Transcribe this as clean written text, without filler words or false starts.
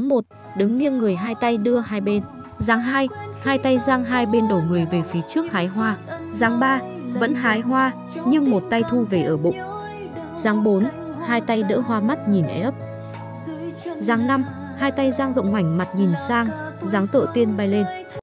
1. Đứng nghiêng người, hai tay đưa hai bên. Giáng 2. Hai tay giang hai bên đổ người về phía trước hái hoa. Giáng 3. Vẫn hái hoa, nhưng một tay thu về ở bụng. Giáng 4. Hai tay đỡ hoa, mắt nhìn é ấp. Giáng 5. Hai tay giang rộng ngoảnh mặt nhìn sang, dáng tựa tiên bay lên.